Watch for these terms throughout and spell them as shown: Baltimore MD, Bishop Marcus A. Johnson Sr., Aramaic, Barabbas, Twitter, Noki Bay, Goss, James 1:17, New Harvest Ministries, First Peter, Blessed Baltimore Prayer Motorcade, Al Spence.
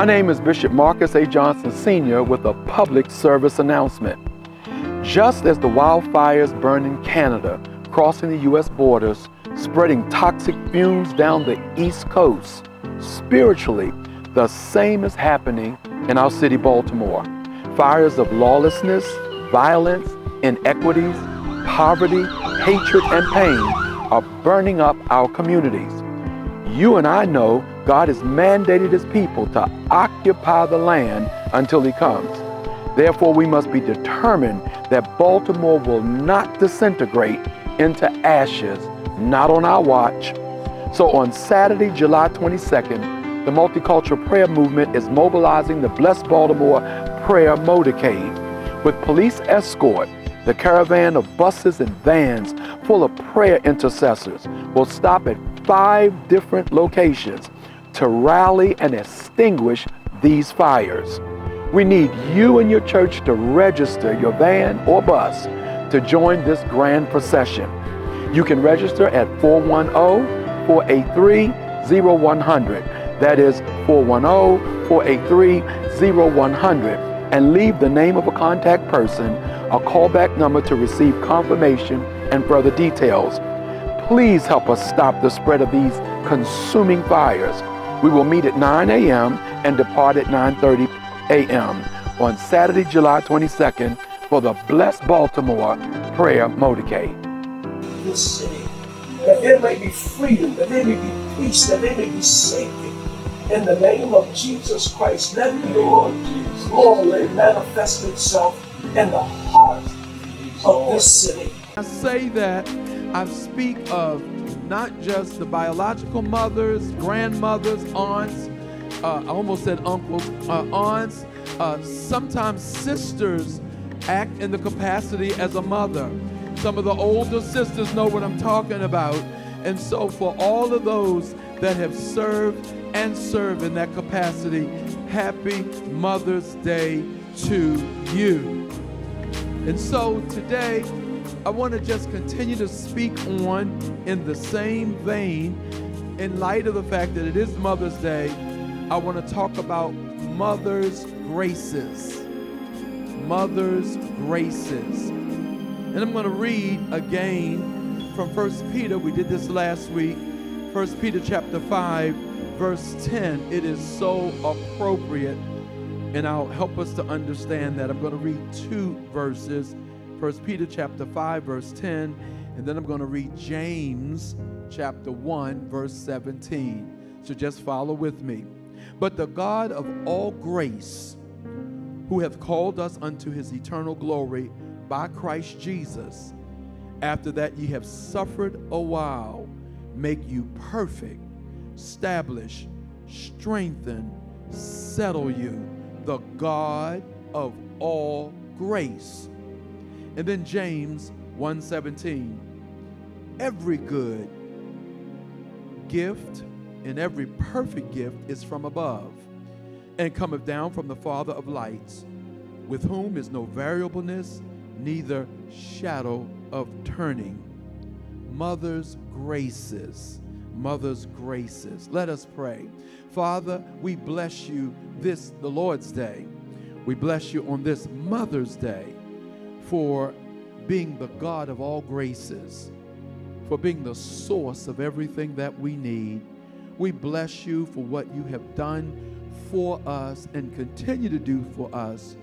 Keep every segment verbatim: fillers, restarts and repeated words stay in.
My name is Bishop Marcus A. Johnson Senior with a public service announcement. Just as the wildfires burn in Canada, crossing the U S borders, spreading toxic fumes down the East Coast, spiritually, the same is happening in our city, Baltimore. Fires of lawlessness, violence, inequities, poverty, hatred, and pain are burning up our communities. You and I know God has mandated His people to occupy the land until He comes. Therefore, we must be determined that Baltimore will not disintegrate into ashes, not on our watch. So on Saturday, July twenty-second, the Multicultural Prayer Movement is mobilizing the Blessed Baltimore Prayer Motorcade. With police escort, the caravan of buses and vans full of prayer intercessors will stop at five different locations to rally and extinguish these fires. We need you and your church to register your van or bus to join this grand procession. You can register at four one zero, four eight three, zero one zero zero. That is four one zero, four eight three, zero one zero zero. And leave the name of a contact person, a callback number to receive confirmation and further details. Please help us stop the spread of these consuming fires. We will meet at nine A M and depart at nine thirty A M on Saturday, July twenty-second for the Blessed Baltimore Prayer Motorcade. This city, that there may be freedom, that there may be peace, that there may be safety. In the name of Jesus Christ, let your glory manifest itself in the heart of this city. I say that I speak of not just the biological mothers, grandmothers, aunts, uh, I almost said uncles, uh, aunts, uh, sometimes sisters act in the capacity as a mother. Some of the older sisters know what I'm talking about. And so for all of those that have served and serve in that capacity, happy Mother's Day to you. And so today, I want to just continue to speak on in the same vein. In light of the fact that it is Mother's Day, I want to talk about mother's graces. Mother's graces. And I'm going to read again from First Peter. We did this last week. First Peter chapter five. Verse ten, it is so appropriate, and I'll help us to understand that. I'm going to read two verses, First Peter chapter five, verse ten, and then I'm going to read James chapter one, verse seventeen. So just follow with me. But the God of all grace, who hath called us unto his eternal glory by Christ Jesus, after that ye have suffered a while, make you perfect, establish, strengthen, settle you, the God of all grace. And then James one seventeen, every good gift and every perfect gift is from above and cometh down from the Father of lights, with whom is no variableness, neither shadow of turning. Mother's graces. Mother's graces. Let us pray. Father, we bless you this, the Lord's Day. We bless you on this Mother's Day for being the God of all graces, for being the source of everything that we need. We bless you for what you have done for us and continue to do for us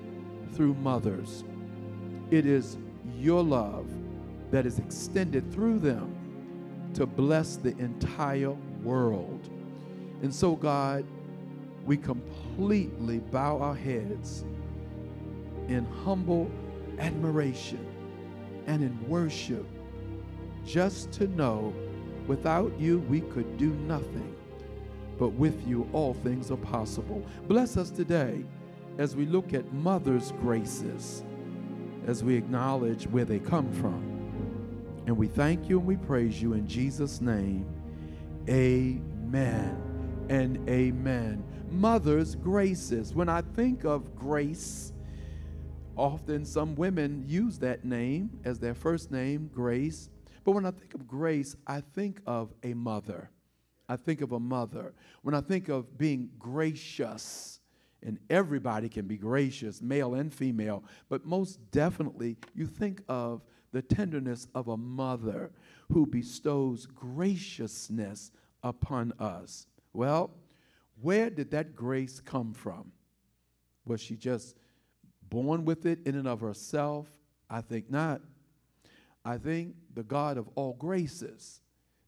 through mothers. It is your love that is extended through them to bless the entire world. And so, God, we completely bow our heads in humble admiration and in worship, just to know without you we could do nothing, but with you all things are possible. Bless us today as we look at mother's graces, as we acknowledge where they come from. And we thank you and we praise you in Jesus' name. Amen and amen. Mother's graces. When I think of grace, often some women use that name as their first name, Grace. But when I think of grace, I think of a mother. I think of a mother. When I think of being gracious, And everybody can be gracious, male and female. But most definitely, you think of the tenderness of a mother who bestows graciousness upon us. Well, where did that grace come from? Was she just born with it in and of herself? I think not. I think the God of all graces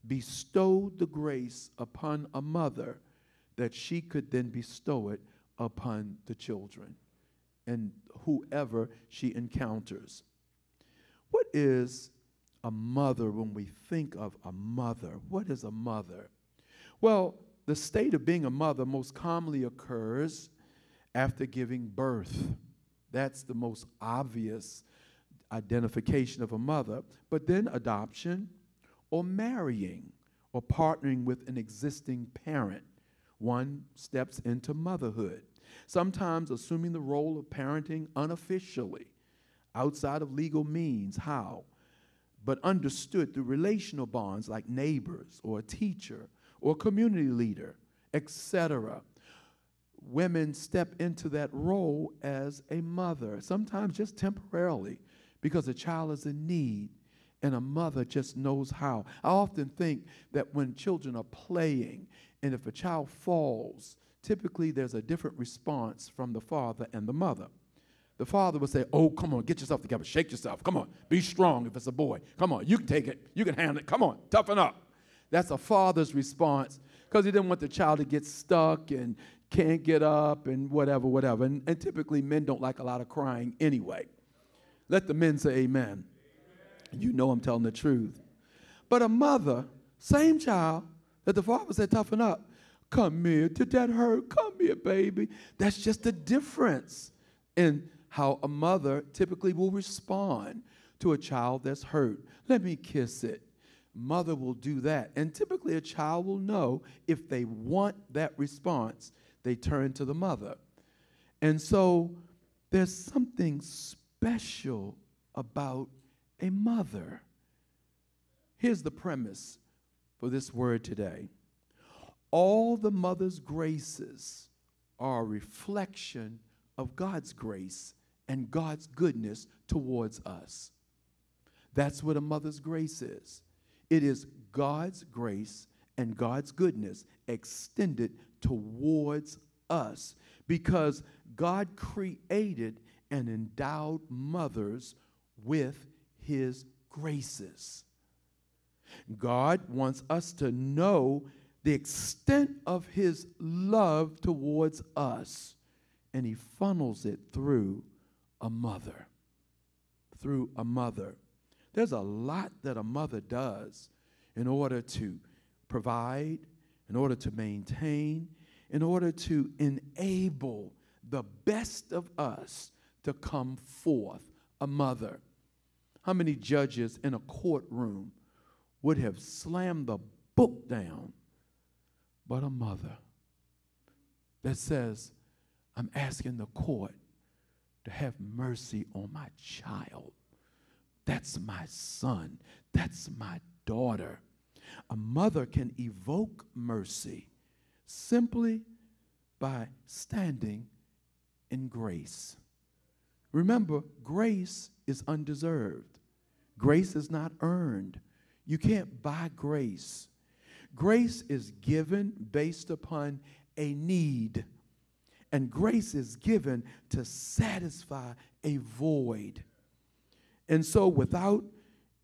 bestowed the grace upon a mother that she could then bestow it upon the children and whoever she encounters. What is a mother when we think of a mother? What is a mother? Well, the state of being a mother most commonly occurs after giving birth. That's the most obvious identification of a mother. But then adoption or marrying or partnering with an existing parent, one steps into motherhood, sometimes assuming the role of parenting unofficially, outside of legal means, how? But understood through relational bonds like neighbors or a teacher or a community leader, et cetera. Women step into that role as a mother, sometimes just temporarily, because a child is in need and a mother just knows how. I often think that when children are playing and if a child falls, typically there's a different response from the father and the mother. The father would say, oh, come on, get yourself together, shake yourself, come on, be strong if it's a boy. Come on, you can take it, you can handle it, come on, toughen up. That's a father's response because he didn't want the child to get stuck and can't get up and whatever, whatever. And, and typically men don't like a lot of crying anyway. Let the men say amen. Amen. You know I'm telling the truth. But a mother, same child that the father said, toughen up. Come here, did that hurt? Come here, baby. That's just the difference in how a mother typically will respond to a child that's hurt. Let me kiss it. Mother will do that. And typically a child will know if they want that response, they turn to the mother. And so there's something special about a mother. Here's the premise for this word today. All the mother's graces are a reflection of God's grace and God's goodness towards us. That's what a mother's grace is. It is God's grace and God's goodness extended towards us because God created and endowed mothers with his graces. God wants us to know the extent of his love towards us, and he funnels it through a mother, through a mother. There's a lot that a mother does in order to provide, in order to maintain, in order to enable the best of us to come forth, a mother. How many judges in a courtroom would have slammed the book down but a mother that says, I'm asking the court to have mercy on my child. That's my son. That's my daughter. A mother can evoke mercy simply by standing in grace. Remember, grace is undeserved. Grace is not earned. You can't buy grace. Grace is given based upon a need, and grace is given to satisfy a void. And so without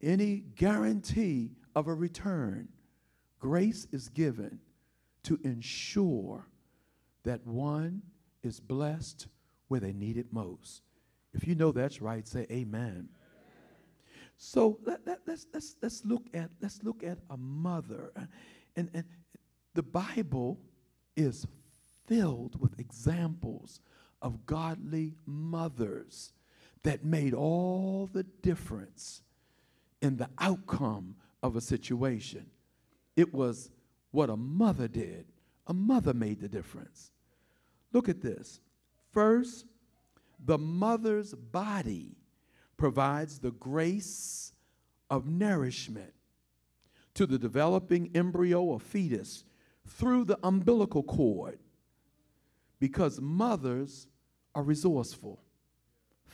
any guarantee of a return, grace is given to ensure that one is blessed where they need it most. If you know that's right, say amen. Amen. So let, let, let's, let's, let's, look at, let's look at a mother. And, and the Bible is filled with examples of godly mothers that made all the difference in the outcome of a situation. It was what a mother did. A mother made the difference. Look at this. First, the mother's body provides the grace of nourishment to the developing embryo or fetus through the umbilical cord because mothers are resourceful.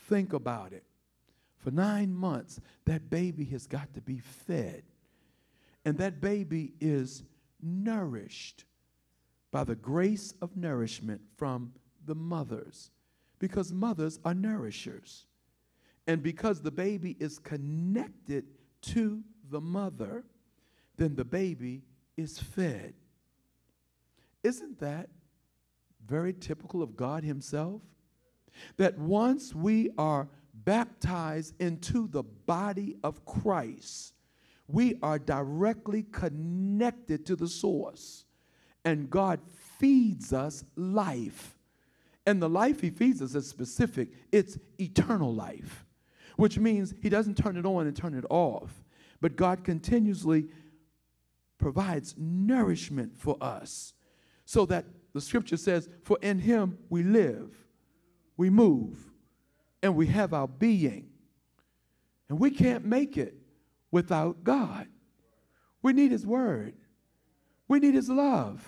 Think about it. For nine months, that baby has got to be fed. And that baby is nourished by the grace of nourishment from the mothers, because mothers are nourishers. And because the baby is connected to the mother, then the baby is fed. Isn't that very typical of God Himself? That once we are baptized into the body of Christ, we are directly connected to the source, and God feeds us life. And the life He feeds us is specific. It's eternal life, which means He doesn't turn it on and turn it off, but God continuously provides nourishment for us, so that the scripture says, for in Him we live, we move, and we have our being. And we can't make it without God. We need His word. We need His love.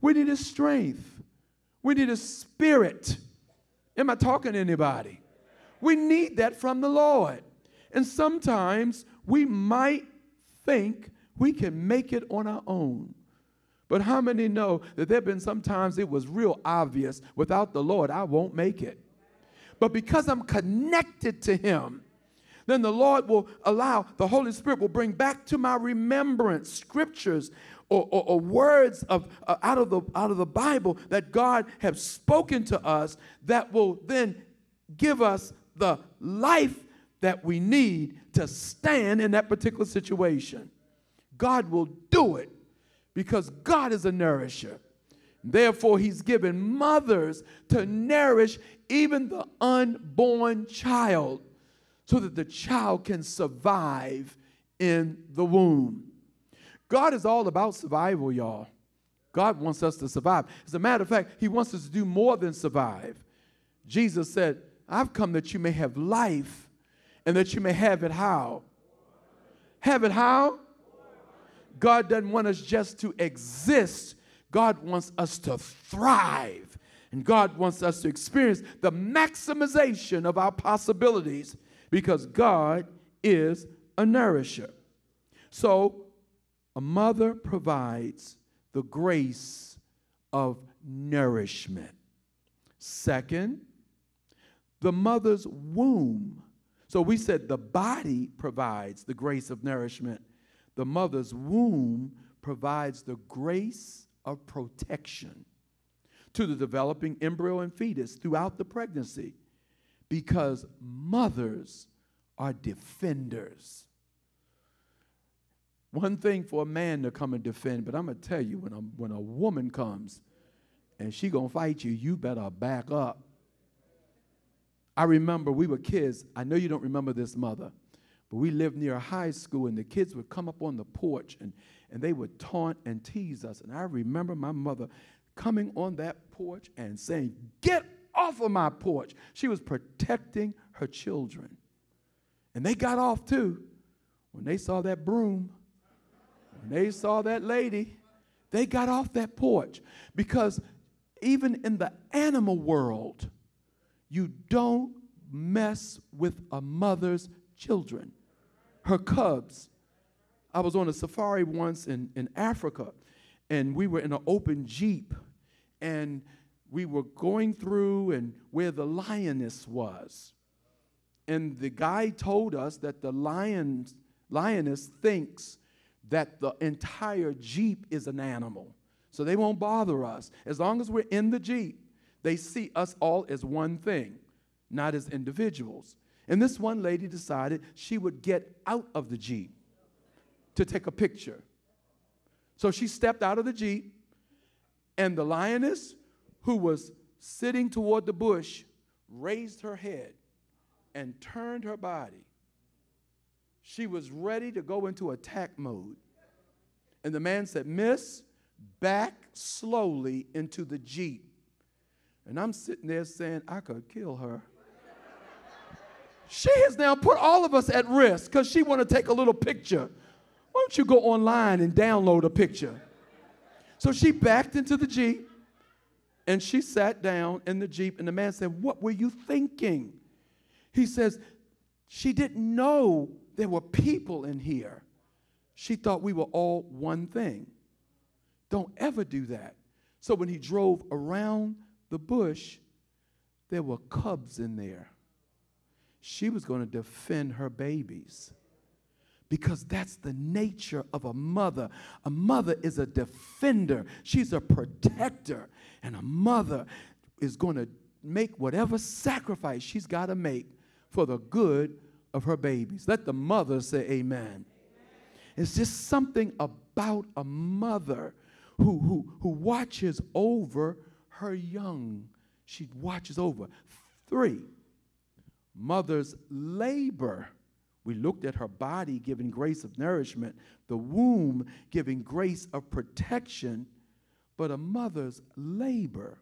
We need His strength. We need His spirit. Am I talking to anybody? We need that from the Lord. And sometimes we might think we can make it on our own. But how many know that there have been some times it was real obvious, without the Lord, I won't make it. But because I'm connected to Him, then the Lord will allow, the Holy Spirit will bring back to my remembrance scriptures or, or, or words of, uh, out, of the, out of the Bible that God has spoken to us, that will then give us the life that we need to stand in that particular situation. God will do it, because God is a nourisher. Therefore, He's given mothers to nourish even the unborn child, so that the child can survive in the womb. God is all about survival, y'all. God wants us to survive. As a matter of fact, He wants us to do more than survive. Jesus said, I've come that you may have life, and that you may have it how? Have it how? God doesn't want us just to exist. God wants us to thrive. And God wants us to experience the maximization of our possibilities, because God is a nourisher. So a mother provides the grace of nourishment. Second, the mother's womb. So we said the body provides the grace of nourishment. The mother's womb provides the grace of protection to the developing embryo and fetus throughout the pregnancy, because mothers are defenders. One thing for a man to come and defend, but I'm going to tell you, when a, when a woman comes and she's going to fight you, you better back up. I remember we were kids. I know you don't remember this, mother. But we lived near a high school, and the kids would come up on the porch, and, and they would taunt and tease us. And I remember my mother coming on that porch and saying, get off of my porch. She was protecting her children. And they got off too. When they saw that broom, when they saw that lady, they got off that porch. Because even in the animal world, you don't mess with a mother's children, her cubs. I was on a safari once in, in Africa, and we were in an open jeep, and we were going through and where the lioness was. And the guy told us that the lion, lioness thinks that the entire jeep is an animal, so they won't bother us. As long as we're in the jeep, they see us all as one thing, not as individuals. And this one lady decided she would get out of the jeep to take a picture. So she stepped out of the jeep, and the lioness, who was sitting toward the bush, raised her head and turned her body. She was ready to go into attack mode. And the man said, Miss, back slowly into the jeep. And I'm sitting there saying, I could kill her. She has now put all of us at risk because she want to take a little picture. Why don't you go online and download a picture? So she backed into the jeep, And she sat down in the Jeep, and the man said, "What were you thinking?" He says, "She didn't know there were people in here. She thought we were all one thing." Don't ever do that. So when he drove around the bush, there were cubs in there. She was going to defend her babies, because that's the nature of a mother. A mother is a defender. She's a protector. And a mother is going to make whatever sacrifice she's got to make for the good of her babies. Let the mother say amen. Amen. It's just something about a mother who, who, who watches over her young. She watches over. Three, mother's labor. We looked at her body giving grace of nourishment, the womb giving grace of protection, but a mother's labor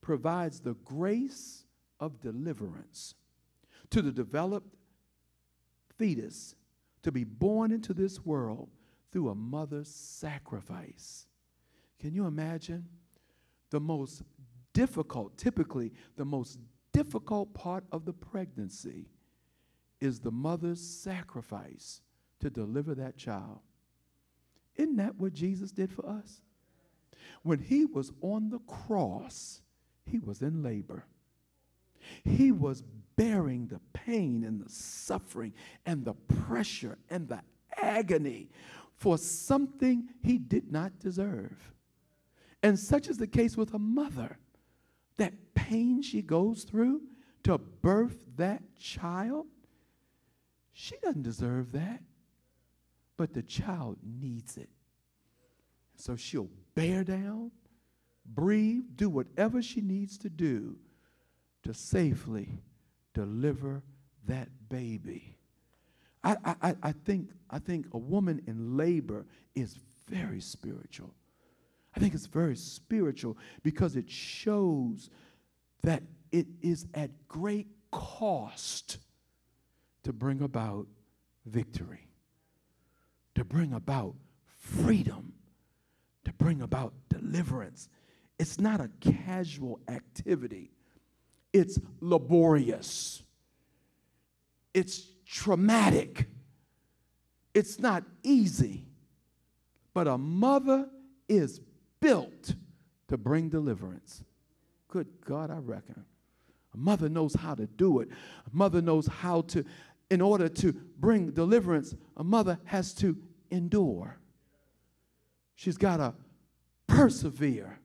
provides the grace of deliverance to the developed fetus to be born into this world through a mother's sacrifice. Can you imagine? The most difficult, typically the most difficult part of the pregnancy is the mother's sacrifice to deliver that child. Isn't that what Jesus did for us? When he was on the cross, he was in labor. He was bearing the pain and the suffering and the pressure and the agony for something he did not deserve. And such is the case with a mother. That pain she goes through to birth that child, she doesn't deserve that, but the child needs it. So she'll bear down, breathe, do whatever she needs to do to safely deliver that baby. I, I, I, think, I think a woman in labor is very spiritual. I think it's very spiritual because it shows that it is at great cost to bring about victory, to bring about freedom, to bring about deliverance. It's not a casual activity. It's laborious. It's traumatic. It's not easy. But a mother is built to bring deliverance. Good God, I reckon. A mother knows how to do it. A mother knows how to... In order to bring deliverance, a mother has to endure. She's got to persevere.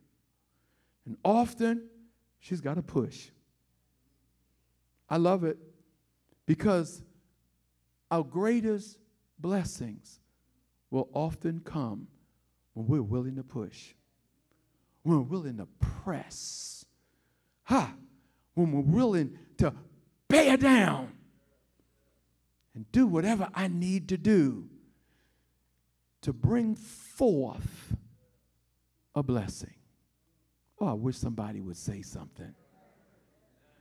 And often, she's got to push. I love it because our greatest blessings will often come when we're willing to push, when we're willing to press, ha, when we're willing to bear down and do whatever I need to do to bring forth a blessing. Oh, I wish somebody would say something.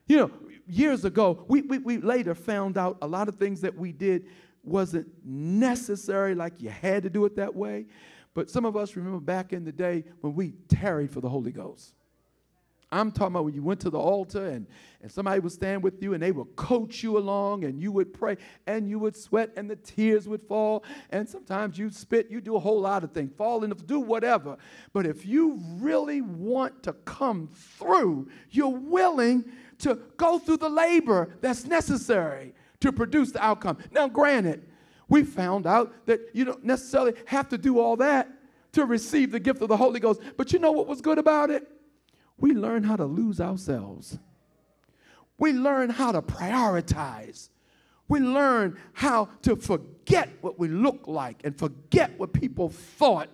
You know, years ago, we, we, we later found out a lot of things that we did wasn't necessary, like you had to do it that way. But some of us remember back in the day when we tarried for the Holy Ghost. I'm talking about when you went to the altar and, and somebody would stand with you and they would coach you along and you would pray and you would sweat and the tears would fall and sometimes you'd spit, you'd do a whole lot of things, fall in, do whatever. But if you really want to come through, you're willing to go through the labor that's necessary to produce the outcome. Now, granted, we found out that you don't necessarily have to do all that to receive the gift of the Holy Ghost, but you know what was good about it? We learn how to lose ourselves. We learn how to prioritize. We learn how to forget what we look like and forget what people thought.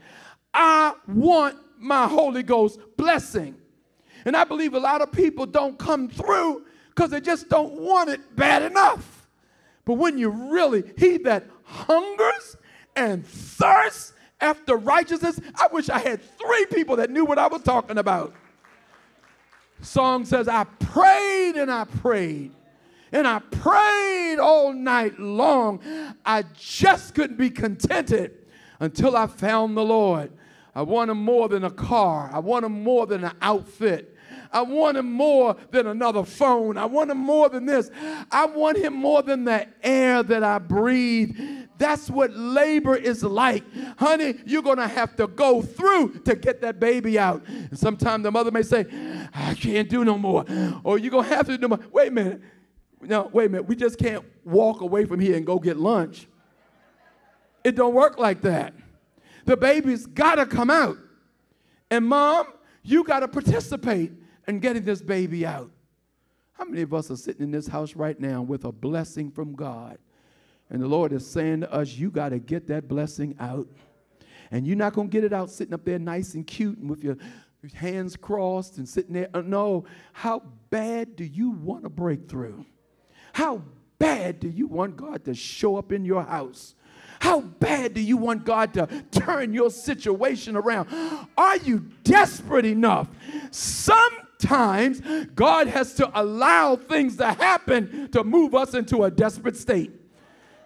I want my Holy Ghost blessing. And I believe a lot of people don't come through because they just don't want it bad enough. But when you really, he that hungers and thirsts after righteousness, I wish I had three people that knew what I was talking about. Song says, I prayed and I prayed and I prayed all night long. I just couldn't be contented until I found the Lord. I want him more than a car. I want him more than an outfit. I want him more than another phone. I want him more than this. I want him more than the air that I breathe. That's what labor is like. Honey, you're going to have to go through to get that baby out. And sometimes the mother may say, I can't do no more. Or you're going to have to do no more. Wait a minute. No, wait a minute. We just can't walk away from here and go get lunch. It don't work like that. The baby's got to come out. And mom, you got to participate in getting this baby out. How many of us are sitting in this house right now with a blessing from God? And the Lord is saying to us, you got to get that blessing out. And you're not going to get it out sitting up there nice and cute and with your hands crossed and sitting there. No, how bad do you want a breakthrough? How bad do you want God to show up in your house? How bad do you want God to turn your situation around? Are you desperate enough? Sometimes God has to allow things to happen to move us into a desperate state.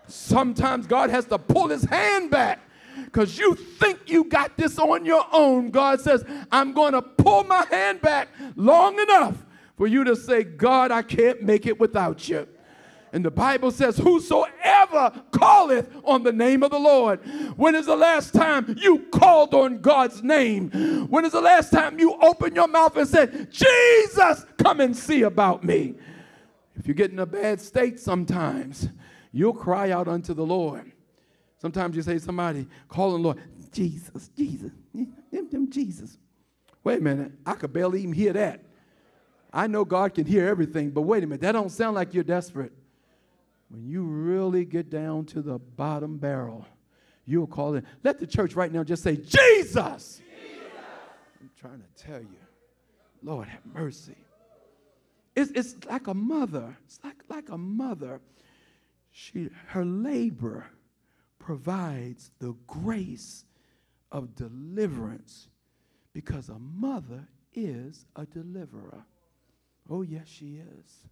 Sometimes God has to pull his hand back because you think you got this on your own. God says, I'm going to pull my hand back long enough for you to say, God, I can't make it without you. And the Bible says, whosoever calleth on the name of the Lord. When is the last time you called on God's name? When is the last time you opened your mouth and said, Jesus, come and see about me? If you get in a bad state sometimes, you'll cry out unto the Lord. Sometimes you say to somebody, call on the Lord, Jesus, Jesus, Jesus. Wait a minute, I could barely even hear that. I know God can hear everything, but wait a minute, that don't sound like you're desperate. When you really get down to the bottom barrel, you'll call in. Let the church right now just say, Jesus! Jesus! I'm trying to tell you, Lord, have mercy. It's, it's like a mother. It's like, like a mother. She, her labor provides the grace of deliverance because a mother is a deliverer. Oh, yes, she is.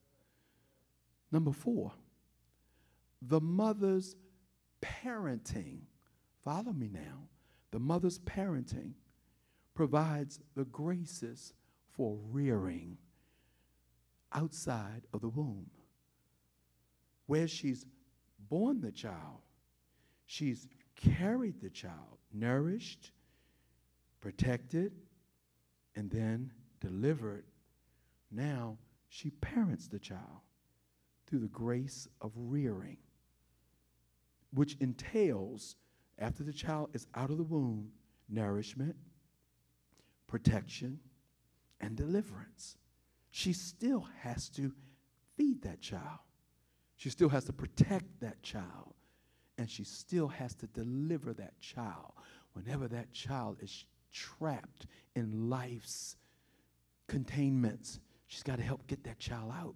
Number four. The mother's parenting, follow me now, the mother's parenting provides the graces for rearing outside of the womb. Where she's born the child, she's carried the child, nourished, protected, and then delivered. Now she parents the child through the grace of rearing, which entails, after the child is out of the womb, nourishment, protection, and deliverance. She still has to feed that child. She still has to protect that child. And she still has to deliver that child whenever that child is trapped in life's containments. She's got to help get that child out.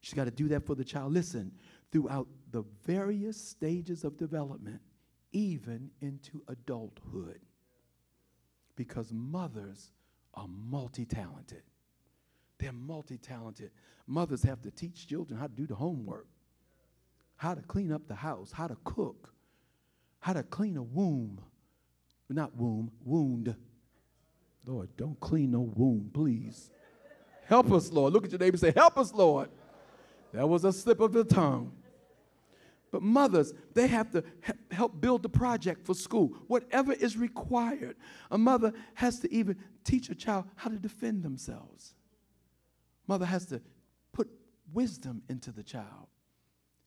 She's got to do that for the child. Listen, throughout the various stages of development, even into adulthood, because mothers are multi-talented. They're multi-talented. Mothers have to teach children how to do the homework, how to clean up the house, how to cook, how to clean a womb. Not womb, wound. Lord, don't clean no wound, please. Help us, Lord. Look at your neighbor and say, help us, Lord. That was a slip of the tongue. But mothers, they have to help build the project for school. Whatever is required. A mother has to even teach a child how to defend themselves. Mother has to put wisdom into the child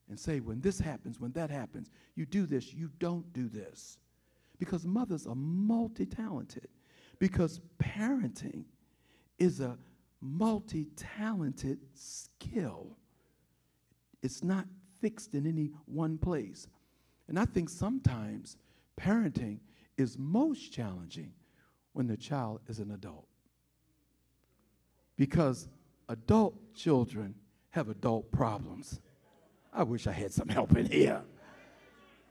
and say, when this happens, when that happens, you do this, you don't do this. Because mothers are multi-talented. Because parenting is a multi-talented skill. It's not fixed in any one place. And I think sometimes parenting is most challenging when the child is an adult. Because adult children have adult problems. I wish I had some help in here.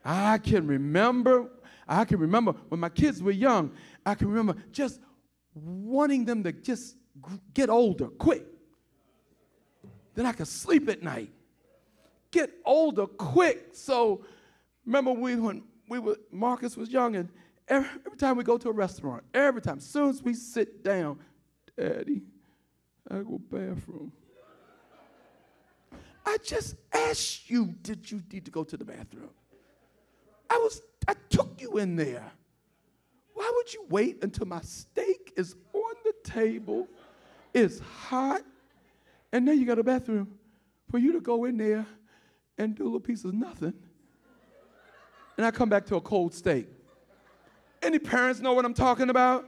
I can remember, I can remember when my kids were young, I can remember just wanting them to just get older quick. Then I could sleep at night. Get older quick. So remember we, when we were, Marcus was young, and every, every time we go to a restaurant, every time, as soon as we sit down, Daddy, I go bathroom. I just asked you, did you need to go to the bathroom? I was, I took you in there. Why would you wait until my steak is on the table, it's hot, and then you got a bathroom for you to go in there and do a little piece of nothing? And I come back to a cold steak. Any parents know what I'm talking about?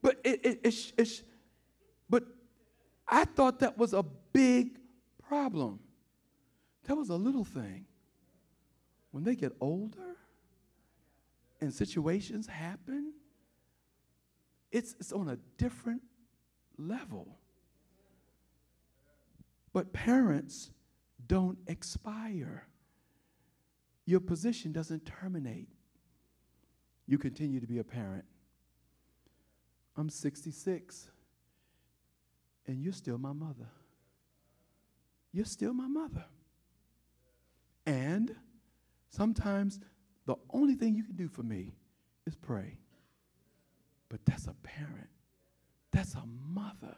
But it, it, it, it, but I thought that was a big problem. That was a little thing. When they get older and situations happen, it's, it's on a different level. But parents don't expire. Your position doesn't terminate. You continue to be a parent. I'm sixty-six, and you're still my mother. You're still my mother. And sometimes the only thing you can do for me is pray. But that's a parent. That's a mother.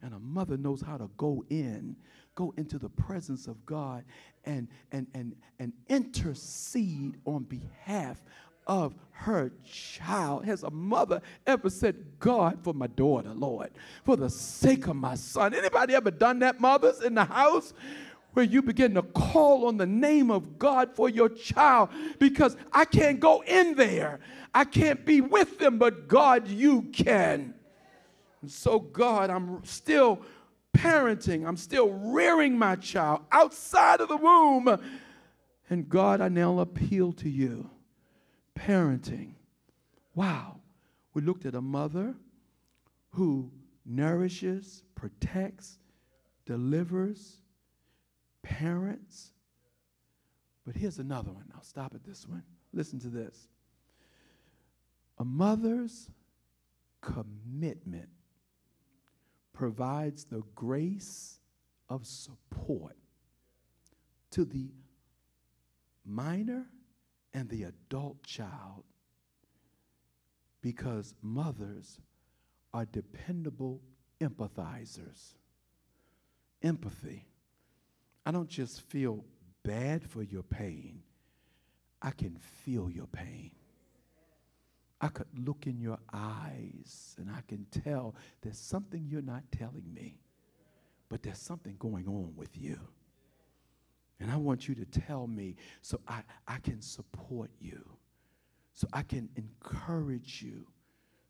And a mother knows how to go in, go into the presence of God and, and, and, and intercede on behalf of her child. Has a mother ever said, God, for my daughter, Lord, for the sake of my son? Anybody ever done that, mothers in the house? Where you begin to call on the name of God for your child, because I can't go in there. I can't be with them, but God, you can. And so, God, I'm still parenting. I'm still rearing my child outside of the womb. And, God, I now appeal to you. Parenting. Wow. We looked at a mother who nourishes, protects, delivers, parents. But here's another one. I'll stop at this one. Listen to this. A mother's commitment provides the grace of support to the minor and the adult child, because mothers are dependable empathizers. Empathy. I don't just feel bad for your pain. I can feel your pain. I could look in your eyes and I can tell there's something you're not telling me, but there's something going on with you. And I want you to tell me so I, I can support you, so I can encourage you,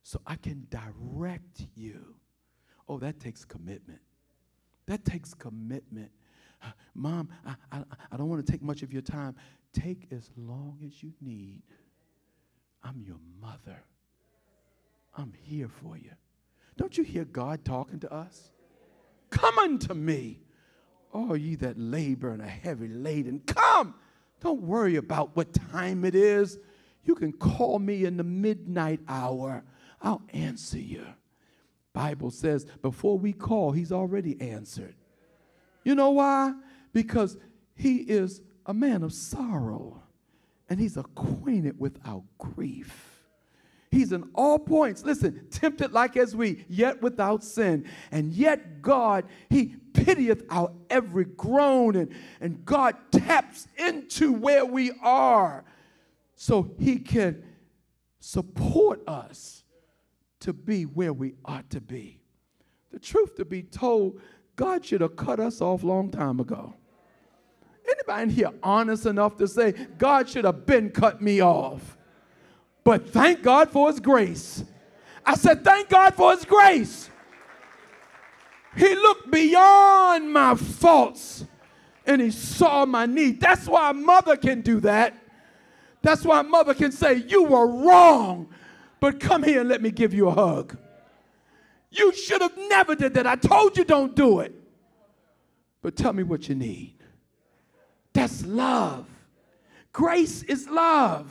so I can direct you. Oh, that takes commitment. That takes commitment. Mom, I, I, I don't want to take much of your time. Take as long as you need. I'm your mother. I'm here for you. Don't you hear God talking to us? Come unto me, all ye that labor and are heavy laden. Come. Don't worry about what time it is. You can call me in the midnight hour. I'll answer you. Bible says before we call, he's already answered. You know why? Because he is a man of sorrow. And he's acquainted with our grief. He's in all points, listen, tempted like as we, yet without sin. And yet God, he pitieth our every groan. And, and God taps into where we are so he can support us to be where we ought to be. The truth to be told, God should have cut us off a long time ago. Anybody in here honest enough to say, God should have been cut me off? But thank God for his grace. I said, thank God for his grace. He looked beyond my faults and he saw my need. That's why a mother can do that. That's why a mother can say, you were wrong, but come here and let me give you a hug. You should have never did that. I told you don't do it. But tell me what you need. That's love. Grace is love.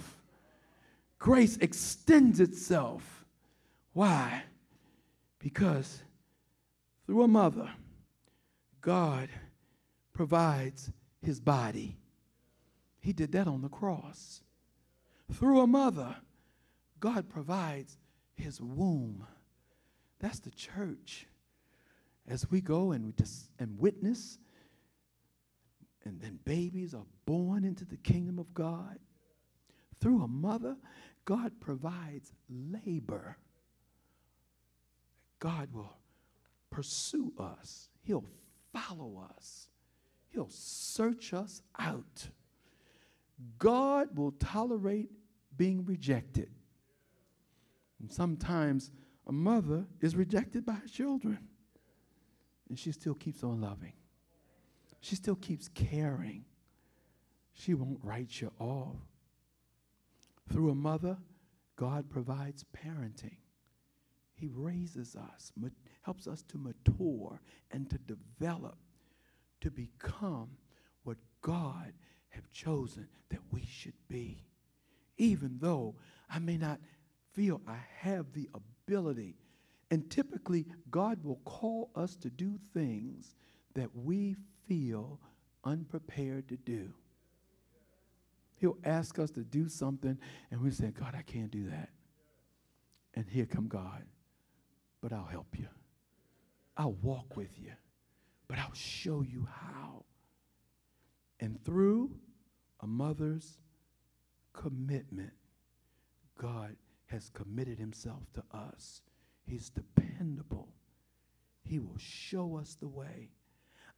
Grace extends itself. Why? Because through a mother, God provides his body. He did that on the cross. Through a mother, God provides his womb. That's the church. As we go and we dis- and witness, and then babies are born into the kingdom of God. Through a mother, God provides labor. God will pursue us. He'll follow us. He'll search us out. God will tolerate being rejected. And sometimes a mother is rejected by her children, and she still keeps on loving. She still keeps caring. She won't write you off. Through a mother, God provides parenting. He raises us, ma- helps us to mature and to develop, to become what God has chosen that we should be. Even though I may not feel I have the ability, and typically God will call us to do things that we feel unprepared to do. He'll ask us to do something, and we say, God, I can't do that. And here come God, but I'll help you. I'll walk with you, but I'll show you how. And through a mother's commitment, God has committed himself to us. He's dependable. He will show us the way.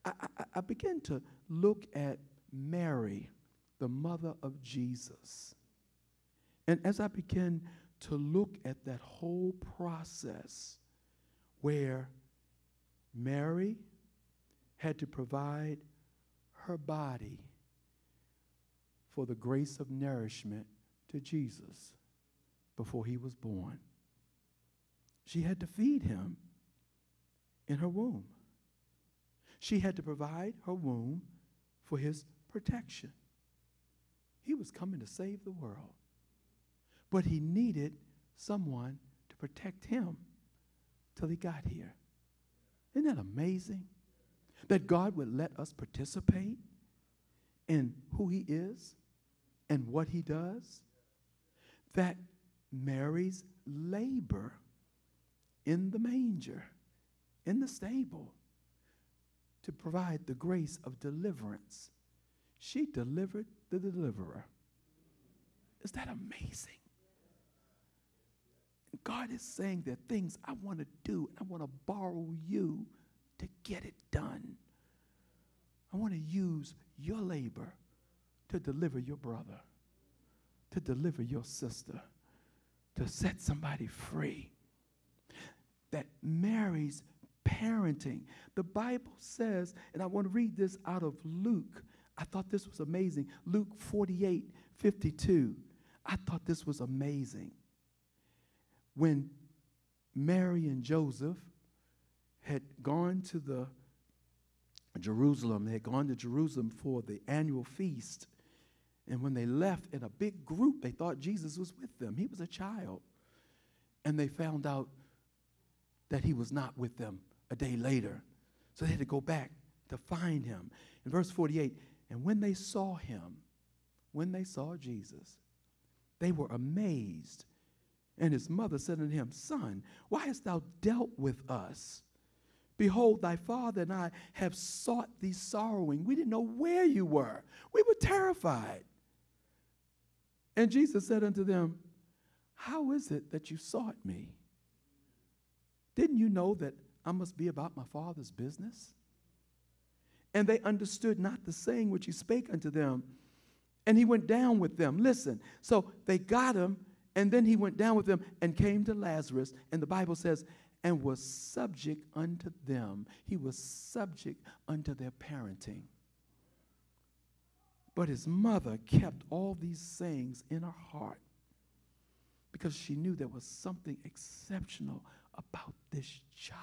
I, I, I began to look at Mary, the mother of Jesus. And as I began to look at that whole process where Mary had to provide her body for the grace of nourishment to Jesus before he was born. She had to feed him in her womb. She had to provide her womb for his protection. He was coming to save the world, but he needed someone to protect him till he got here. Isn't that amazing? That God would let us participate in who he is and what he does. That Mary's labor in the manger, in the stable, to provide the grace of deliverance. She delivered the deliverer. Is that amazing? God is saying there are things I want to do, and I want to borrow you to get it done. I want to use your labor to deliver your brother, to deliver your sister, to set somebody free. That Mary's parenting. The Bible says, and I want to read this out of Luke. I thought this was amazing. Luke forty-eight fifty-two. I thought this was amazing. When Mary and Joseph had gone to the Jerusalem, they had gone to Jerusalem for the annual feast. And when they left in a big group, they thought Jesus was with them. He was a child. And they found out that he was not with them a day later. So they had to go back to find him. In verse forty-eight, and when they saw him, when they saw Jesus, they were amazed. And his mother said unto him, Son, why hast thou dealt with us? Behold, thy father and I have sought thee sorrowing. We didn't know where you were. We were terrified. And Jesus said unto them, How is it that you sought me? Didn't you know that I must be about my father's business? And they understood not the saying which he spake unto them. And he went down with them. Listen, so they got him, and then he went down with them and came to Lazarus. And the Bible says, and was subject unto them. He was subject unto their parenting. But his mother kept all these sayings in her heart because she knew there was something exceptional about this child.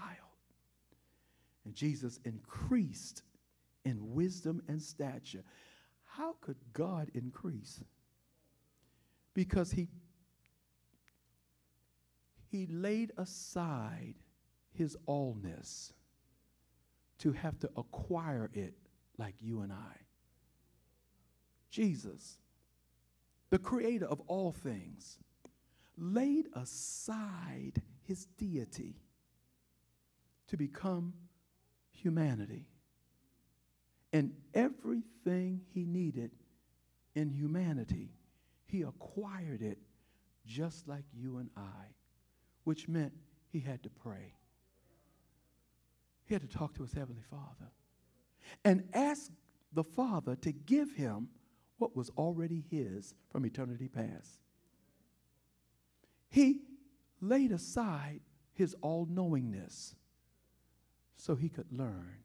And Jesus increased in wisdom and stature. How could God increase? Because he, he laid aside his allness to have to acquire it like you and I. Jesus, the creator of all things, laid aside his deity to become humanity. And everything he needed in humanity, he acquired it just like you and I, which meant he had to pray. He had to talk to his Heavenly Father and ask the Father to give him what was already his from eternity past. He laid aside his all-knowingness so he could learn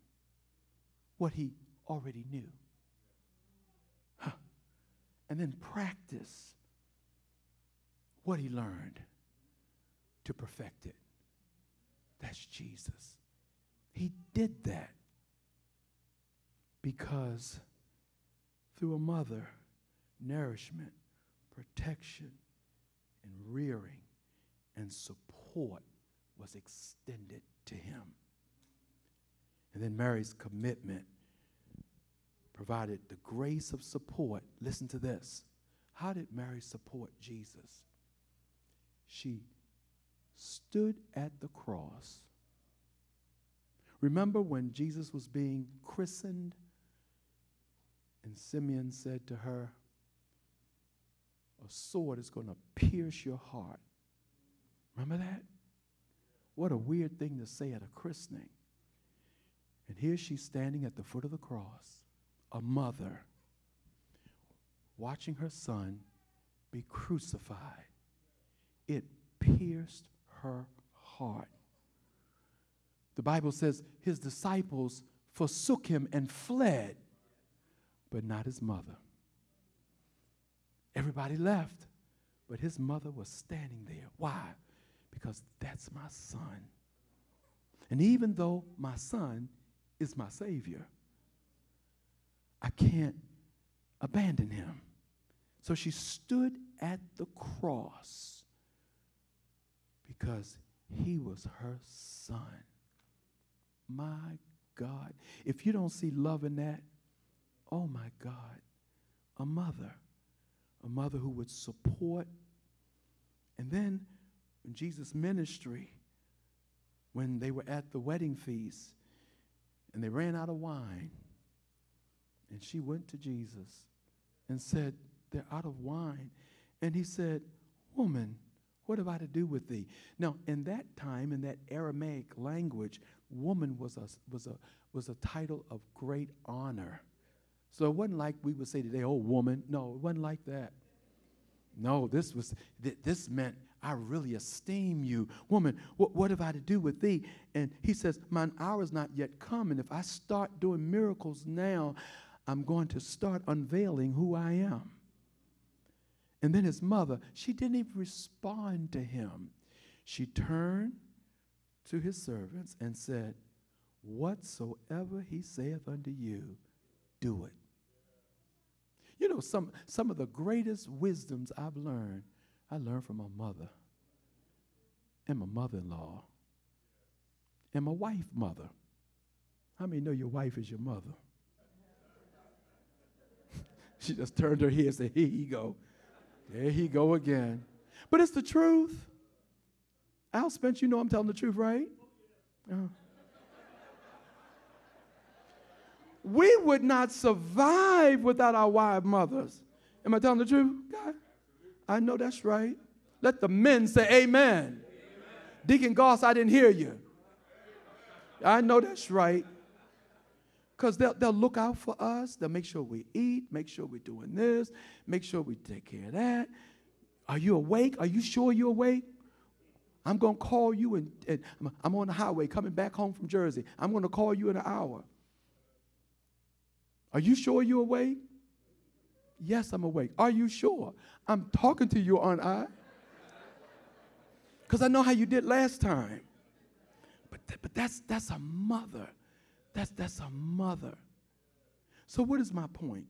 what he already knew. Huh. And then practice what he learned to perfect it. That's Jesus. He did that because through a mother, nourishment, protection, and rearing, and support was extended to him. And then Mary's commitment provided the grace of support. Listen to this. How did Mary support Jesus? She stood at the cross. Remember when Jesus was being christened and Simeon said to her, a sword is going to pierce your heart. Remember that? What a weird thing to say at a christening. And here she's standing at the foot of the cross, a mother, watching her son be crucified. It pierced her heart. The Bible says his disciples forsook him and fled, but not his mother. Everybody left, but his mother was standing there. Why? Because that's my son. And even though my son is my Savior, I can't abandon him. So she stood at the cross because he was her son. My God. If you don't see love in that, oh my God, a mother. A mother who would support. And then in Jesus' ministry, when they were at the wedding feast and they ran out of wine, and she went to Jesus and said, they're out of wine. And he said, woman, what have I to do with thee? Now, in that time, in that Aramaic language, woman was a, was a, was a title of great honor. So it wasn't like we would say today, oh, woman. No, it wasn't like that. No, this was th- this meant I really esteem you. Woman, wh- what have I to do with thee? And he says, mine hour is not yet come, and if I start doing miracles now, I'm going to start unveiling who I am. And then his mother, she didn't even respond to him. She turned to his servants and said, whatsoever he saith unto you, do it. You know, some, some of the greatest wisdoms I've learned, I learned from my mother and my mother-in-law and my wife mother. How many know your wife is your mother? She just turned her head and said, here you go. There he go again. But it's the truth. Al Spence, you know I'm telling the truth, right? Uh-huh. We would not survive without our wife mothers. Am I telling the truth, God? I know that's right. Let the men say amen. Amen. Deacon Goss, I didn't hear you. I know that's right. Because they'll, they'll look out for us. They'll make sure we eat, make sure we're doing this, make sure we take care of that. Are you awake? Are you sure you're awake? I'm going to call you, and, and I'm on the highway coming back home from Jersey. I'm going to call you in an hour. Are you sure you're awake? Yes, I'm awake. Are you sure? I'm talking to you, aren't I? Because I know how you did last time. But, th- but that's, that's a mother. That's, that's a mother. So what is my point?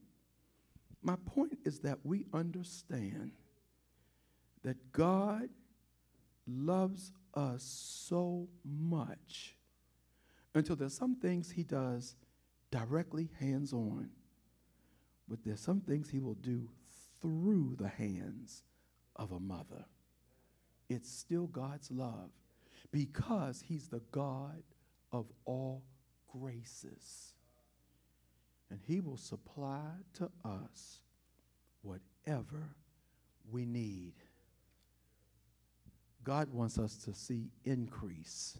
My point is that we understand that God loves us so much until there's some things he does directly hands-on, but there's some things he will do through the hands of a mother. It's still God's love because he's the God of all graces, and he will supply to us whatever we need. God wants us to see increase.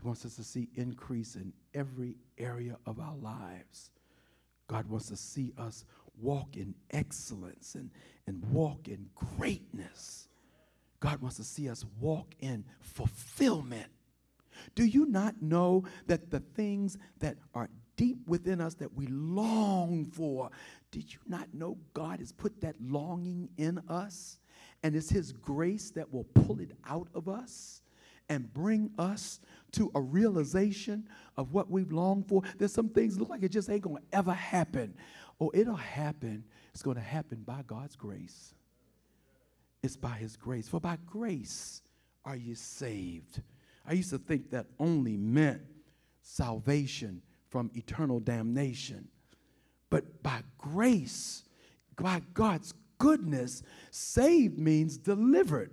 He wants us to see increase in every area of our lives. God wants to see us walk in excellence and, and walk in greatness. God wants to see us walk in fulfillment. Do you not know that the things that are deep within us that we long for, did you not know God has put that longing in us? And it's his grace that will pull it out of us and bring us to a realization of what we've longed for. There's some things look like it just ain't going to ever happen. Oh, it'll happen. It's going to happen by God's grace. It's by his grace. For by grace are you saved. I used to think that only meant salvation from eternal damnation. But by grace, by God's goodness, saved means delivered.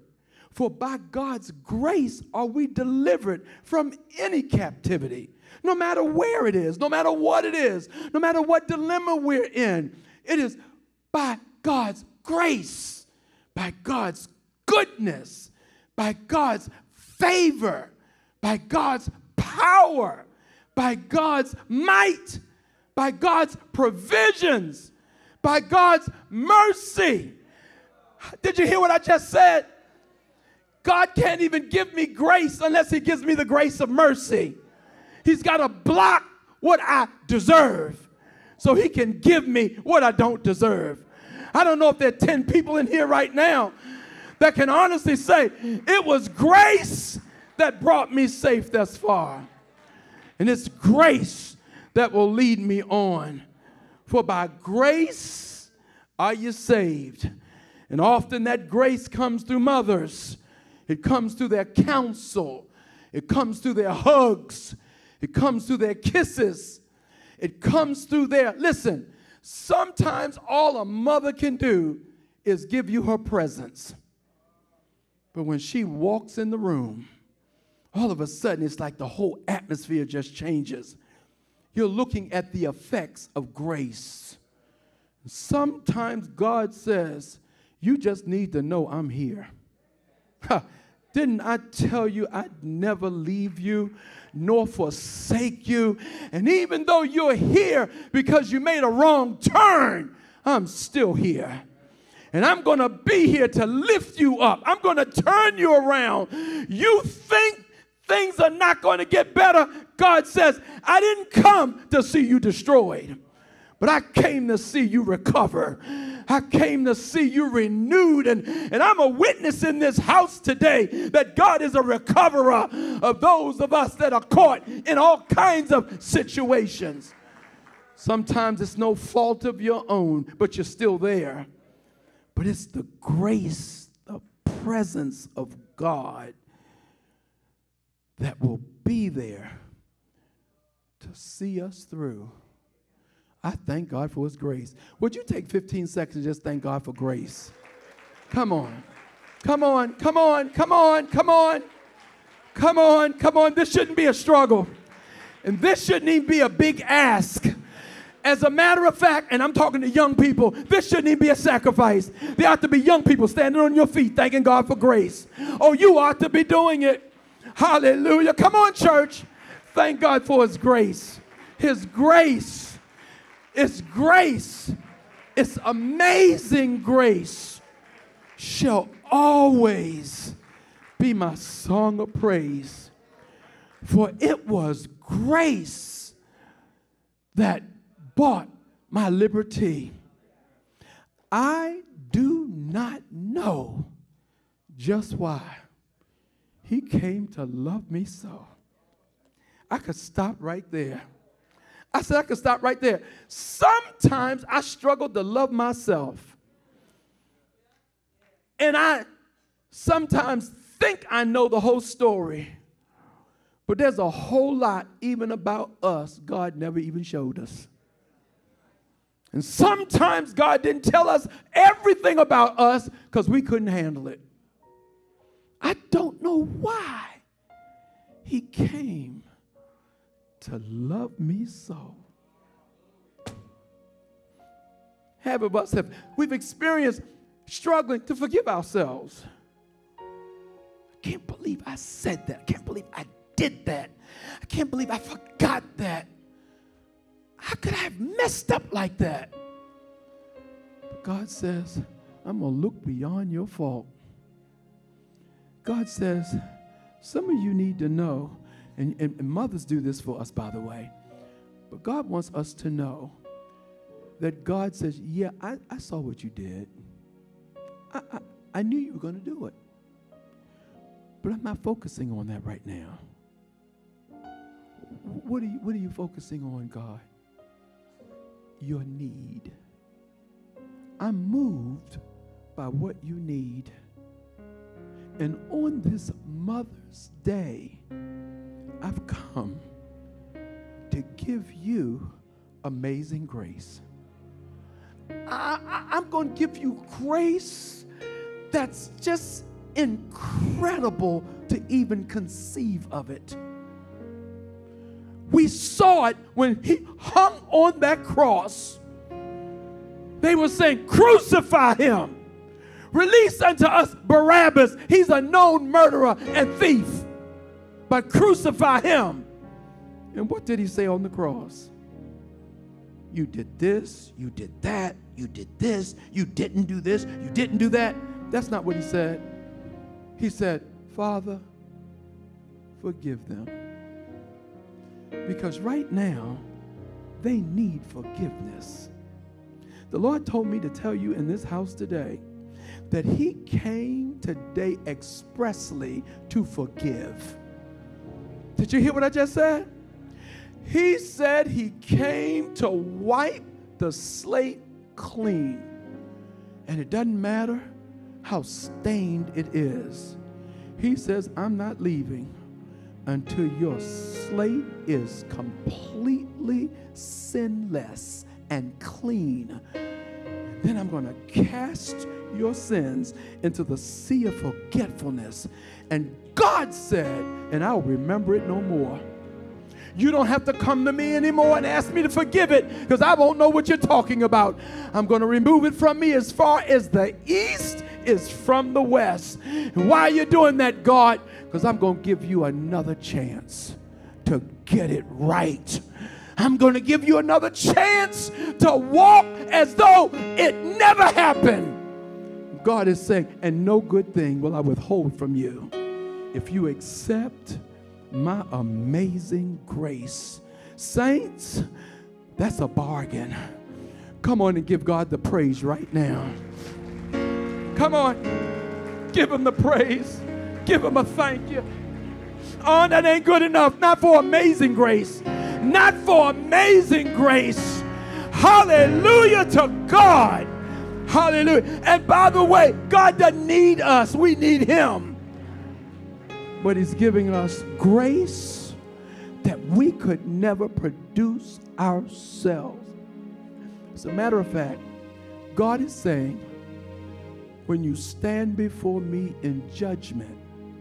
For by God's grace are we delivered from any captivity, no matter where it is, no matter what it is, no matter what dilemma we're in. It is by God's grace, by God's goodness, by God's favor, by God's power, by God's might, by God's provisions, by God's mercy. Did you hear what I just said? God can't even give me grace unless he gives me the grace of mercy. He's got to block what I deserve so he can give me what I don't deserve. I don't know if there are ten people in here right now that can honestly say, it was grace that brought me safe thus far. And it's grace that will lead me on. For by grace are you saved. And often that grace comes through mothers. It comes through their counsel. It comes through their hugs. It comes through their kisses. It comes through their, listen, sometimes all a mother can do is give you her presence. But when she walks in the room, all of a sudden, it's like the whole atmosphere just changes. You're looking at the effects of grace. Sometimes God says, you just need to know I'm here. Ha, didn't I tell you I'd never leave you nor forsake you? And even though you're here because you made a wrong turn, I'm still here. And I'm going to be here to lift you up. I'm going to turn you around. You think things are not going to get better. God says, I didn't come to see you destroyed, but I came to see you recover. I came to see you renewed. And, and I'm a witness in this house today that God is a recoverer of those of us that are caught in all kinds of situations. Sometimes it's no fault of your own, but you're still there. But it's the grace, the presence of God that will be there to see us through. I thank God for his grace. Would you take fifteen seconds and just thank God for grace? Come on. Come on. Come on. Come on. Come on. Come on. Come on. This shouldn't be a struggle. And this shouldn't even be a big ask. As a matter of fact, and I'm talking to young people, this shouldn't even be a sacrifice. There ought to be young people standing on your feet thanking God for grace. Oh, you ought to be doing it. Hallelujah. Come on, church. Thank God for his grace. His grace. It's grace. It's amazing grace shall always be my song of praise. For it was grace that bought my liberty. I do not know just why he came to love me so. I could stop right there. I said I could stop right there. Sometimes I struggle to love myself. And I sometimes think I know the whole story. But there's a whole lot even about us God never even showed us. And sometimes God didn't tell us everything about us because we couldn't handle it. I don't know why he came to love me so. Have it about self. We've experienced struggling to forgive ourselves. I can't believe I said that. I can't believe I did that. I can't believe I forgot that. How could I have messed up like that? But God says, I'm going to look beyond your fault. God says, some of you need to know, and, and, and mothers do this for us, by the way, but God wants us to know that God says, yeah, I, I saw what you did. I, I, I knew you were going to do it. But I'm not focusing on that right now. What are you, what are you focusing on, God? Your need. I'm moved by what you need. And on this Mother's Day, I've come to give you amazing grace. I, I, I'm going to give you grace that's just incredible to even conceive of it. We saw it when he hung on that cross. They were saying, crucify him. Release unto us Barabbas. He's a known murderer and thief. But crucify him. And what did he say on the cross? You did this, you did that, you did this, you didn't do this, you didn't do that. That's not what he said. He said, Father, forgive them. Because right now, they need forgiveness. The Lord told me to tell you in this house today that he came today expressly to forgive. Did you hear what I just said? He said he came to wipe the slate clean. And it doesn't matter how stained it is. He says, I'm not leaving until your slate is completely sinless and clean. Then I'm going to cast your sins into the sea of forgetfulness. And God said, and I'll remember it no more. You don't have to come to me anymore and ask me to forgive it, because I won't know what you're talking about. I'm going to remove it from me as far as the east is from the west. And why are you doing that, God? Because I'm going to give you another chance to get it right. I'm going to give you another chance to walk as though it never happened. God is saying, and no good thing will I withhold from you if you accept my amazing grace. Saints, that's a bargain. Come on and give God the praise right now. Come on. Give him the praise. Give him a thank you. Oh, that ain't good enough. Not for amazing grace. Not for amazing grace. Hallelujah to God. Hallelujah. And by the way, God doesn't need us. We need him. But he's giving us grace that we could never produce ourselves. As a matter of fact, God is saying, when you stand before me in judgment,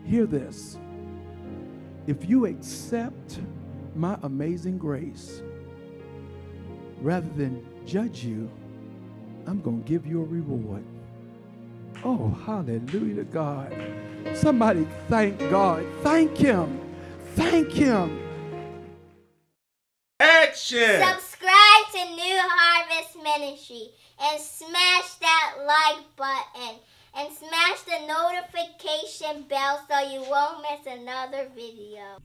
hear this. If you accept my amazing grace, rather than judge you, I'm going to give you a reward. Oh, hallelujah to God. Somebody thank God. Thank him. Thank him. Action. Subscribe to New Harvest Ministry and smash that like button and smash the notification bell so you won't miss another video.